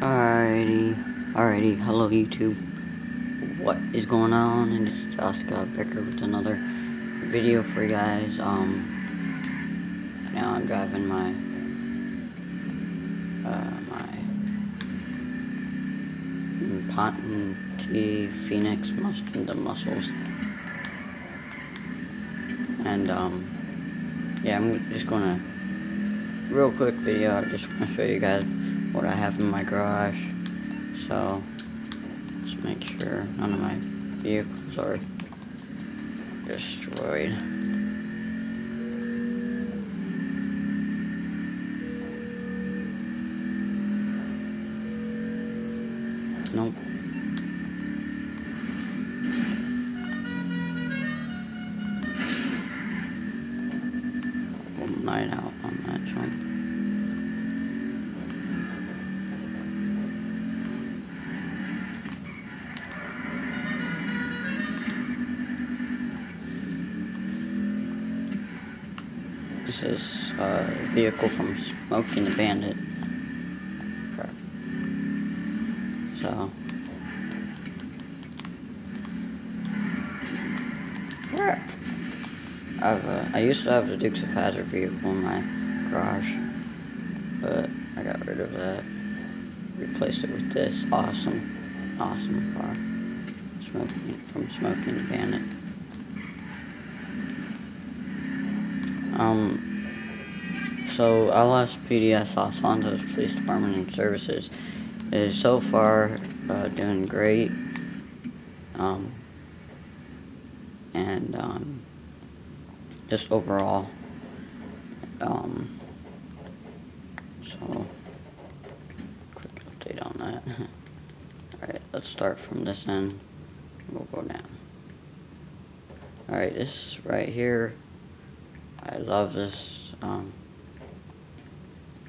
Alrighty, hello YouTube. What is going on? And it's Jessica Becker with another video for you guys. Now I'm driving my Pontiac Phoenix Mustang, the muscles, and yeah, I'm just gonna real quick video. I just want to show you guys what I have in my garage. So let's make sure none of my vehicles are destroyed. Nope. Night out on that chunk. This is a vehicle from Smokey and the Bandit. Crap. So. Crap. I used to have the Dukes of Hazzard vehicle in my garage, but I got rid of that, replaced it with this awesome car, from Smokey and the Bandit. So LSPD, Los Santos Police Department and Services, is so far doing great, and just overall, so quick update on that. Alright, let's start from this end, we'll go down. Alright, this right here, I love this,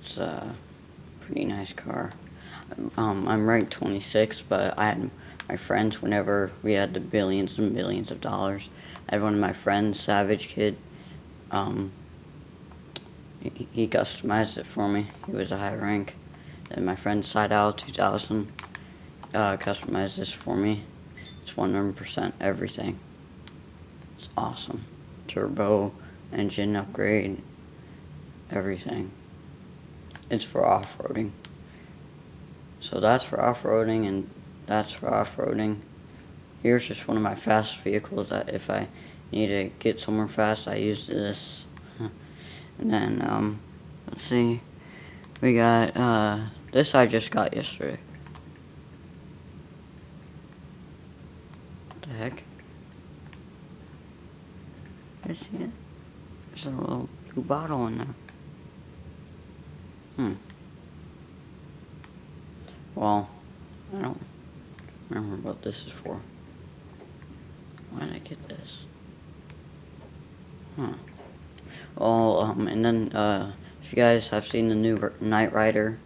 it's a pretty nice car. I'm ranked 26, but I had my friends, whenever we had the billions and billions of dollars, I had one of my friends, SavageKid, he customized it for me. He was a high rank, and my friend SideOut2000 customized this for me. It's 100% everything. It's awesome. Turbo, engine upgrade, everything. It's for off-roading. So that's for off-roading, and that's for off-roading. Here's just one of my fast vehicles that if I need to get somewhere fast, I use this. And then, let's see. We got, this I just got yesterday. What the heck? You see it? There's a little blue bottle in there. Well, I don't remember what this is for. Why did I get this? Huh. Well, and then, if you guys have seen the new Knight Rider,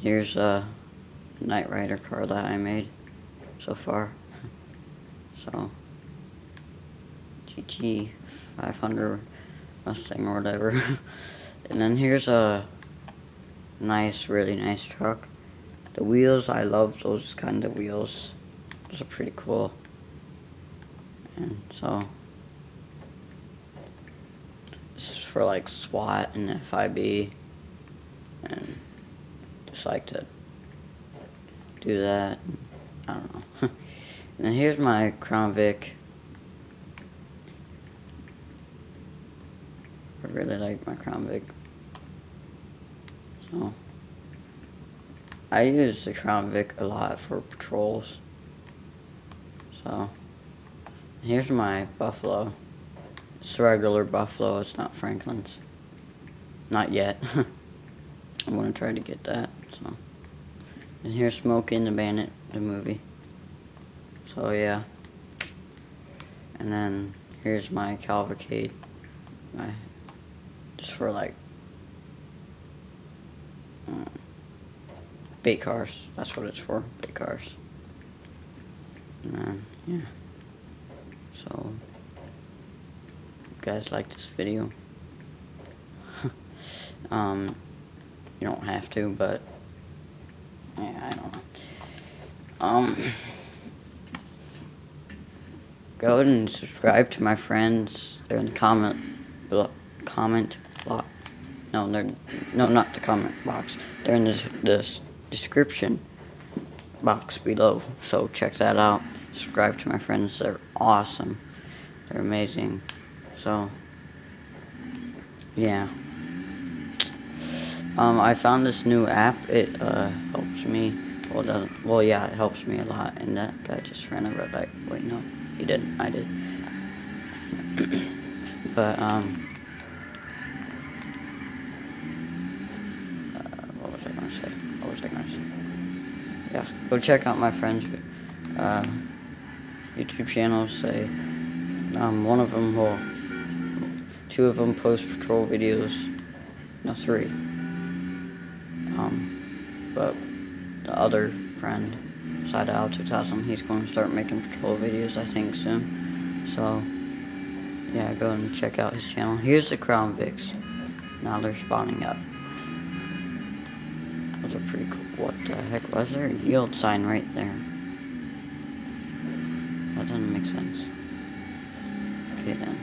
here's a Knight Rider car that I made so far. So, GT 500 Mustang or whatever. And then here's a nice, really nice truck. The wheels, I love those kind of wheels. Those are pretty cool. And so, this is for like SWAT and FIB, and just like to do that. I don't know. And then here's my Crown Vic. I really like my Crown Vic. So. I use the Crown Vic a lot for patrols. So, here's my Buffalo. It's a regular Buffalo, it's not Franklin's. Not yet. I'm gonna try to get that, so. And here's Smokey and the Bandit, the movie. So, yeah. And then, here's my Calvacade. Just for like, big cars, that's what it's for, big cars. And then, yeah. So, if you guys like this video, you don't have to, but, yeah. Go ahead and subscribe to my friends. They're in the comment box. No, not the comment box. They're in this description box below. So check that out. Subscribe to my friends. They're awesome. They're amazing. So yeah. I found this new app. It helps me. Well, doesn't. Well, yeah, it helps me a lot. And that guy just ran a red light. Wait, no. He didn't, I did. But, what was I gonna say? Yeah, go check out my friends' YouTube channels. They, one of them will, two of them post patrol videos. No, three. But the other friend, SideOut2000, he's going to start making patrol videos, I think, soon. So, yeah, go and check out his channel. Here's the Crown Vics. Now they're spawning up. Those are pretty cool. What the heck was there? A yield sign right there. That doesn't make sense. Okay, then.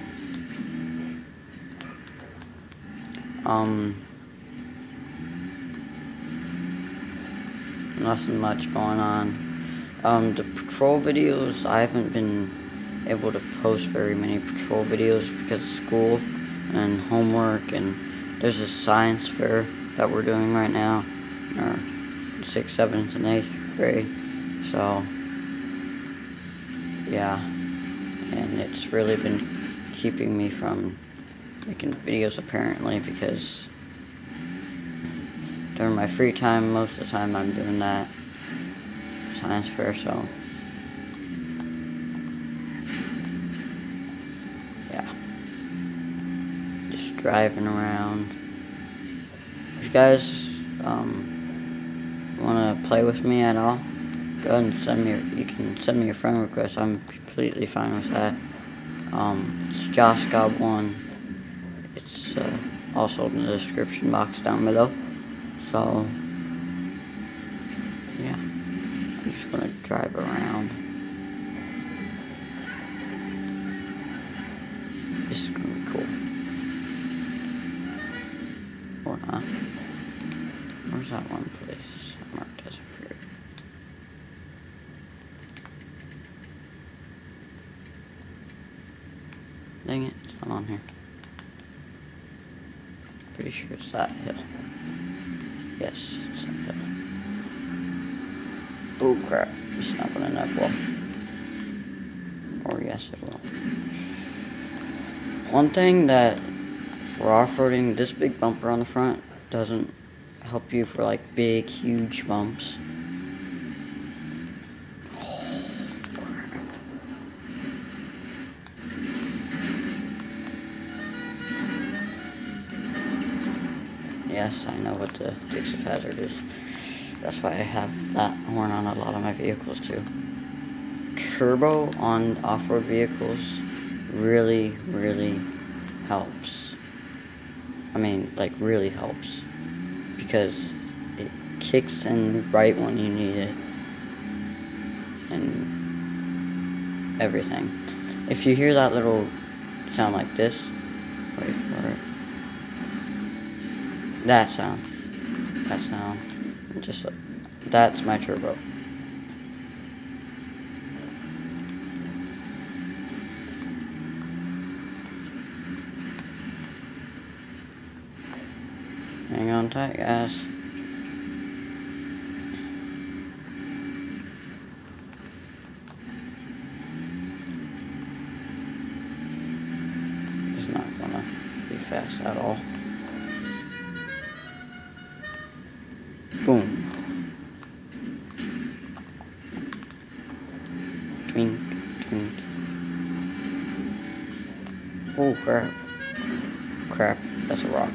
Nothing much going on. The patrol videos, I haven't been able to post very many patrol videos because of school and homework, and there's a science fair that we're doing right now in our 6th, 7th, and 8th grade, so, yeah, and it's really been keeping me from making videos apparently because during my free time, most of the time I'm doing that science fair, so yeah, just driving around. If you guys want to play with me at all, go ahead and send me. You can send me a friend request. I'm completely fine with that. It's JoshGob1. It's also in the description box down below. So yeah. I'm just gonna drive around. This is gonna be cool. Or not. Where's that one place that marked as approved? Dang it, it's not on here. Pretty sure it's that hill. Yes, it's that hill. Oh crap, it's not going to net well. Or yes, it will. One thing that, for off-roading, this big bumper on the front doesn't help you for like big, huge bumps. Oh crap. Yes, I know what the Dukes of Hazzard is. That's why I have that horn on a lot of my vehicles too. Turbo on off-road vehicles really, really helps. I mean, like, really helps. Because it kicks in right when you need it. And everything. If you hear that little sound like this, wait for it. That sound. Just like, that's my turbo. Hang on tight, guys. It's not gonna be fast at all. Boom. Twink, twink. Oh, crap. Crap, that's a rock.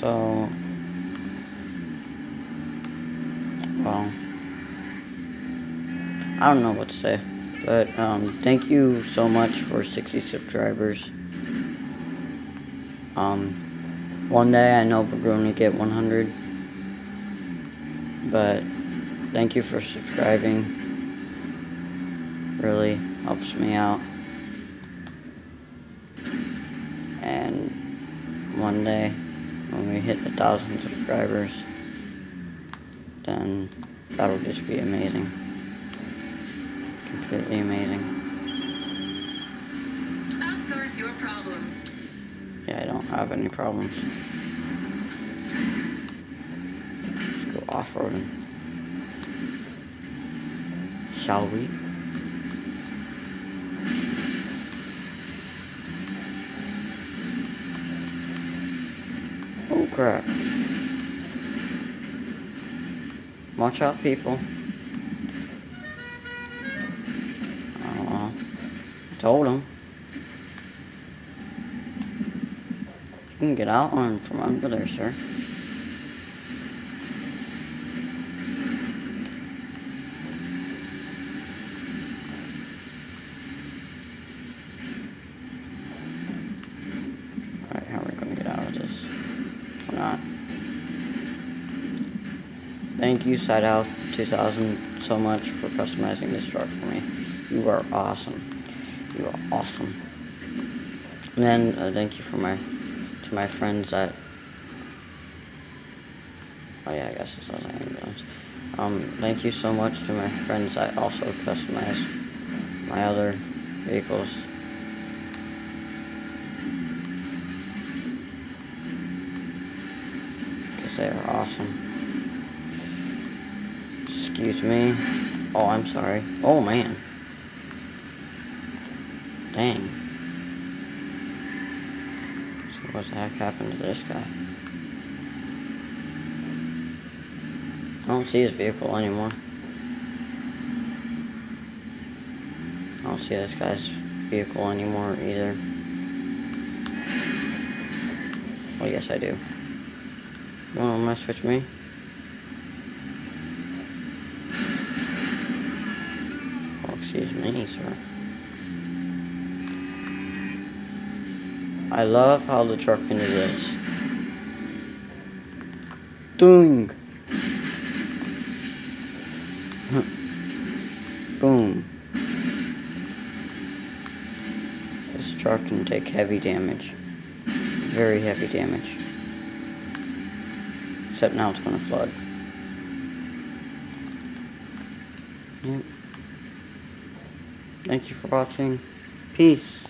So, I don't know what to say, but thank you so much for 60 subscribers. One day I know we're going to get 100, but thank you for subscribing, really helps me out, and one day when we hit 1,000 subscribers, then that'll just be amazing, completely amazing. Outsource your problems. Yeah, I don't have any problems. Let's go off-roading, shall we? Oh crap. Watch out, people. I told him. You can get out on from under there, sir. Thank you, SideOut2000, so much for customizing this truck for me. You are awesome. You are awesome. And then thank you to my friends that. Oh yeah, I guess this was an ambulance. Thank you so much to my friends that also customized my other vehicles. Because they are awesome. Excuse me. Oh, I'm sorry. Oh, man. Dang. So what the heck happened to this guy? I don't see his vehicle anymore. I don't see this guy's vehicle anymore either. Well, yes, I do. You wanna mess with me? Excuse me, sir. I love how the truck can do this. Ding! Boom. This truck can take heavy damage. Very heavy damage. Except now it's gonna flood. Yep. Thank you for watching. Peace.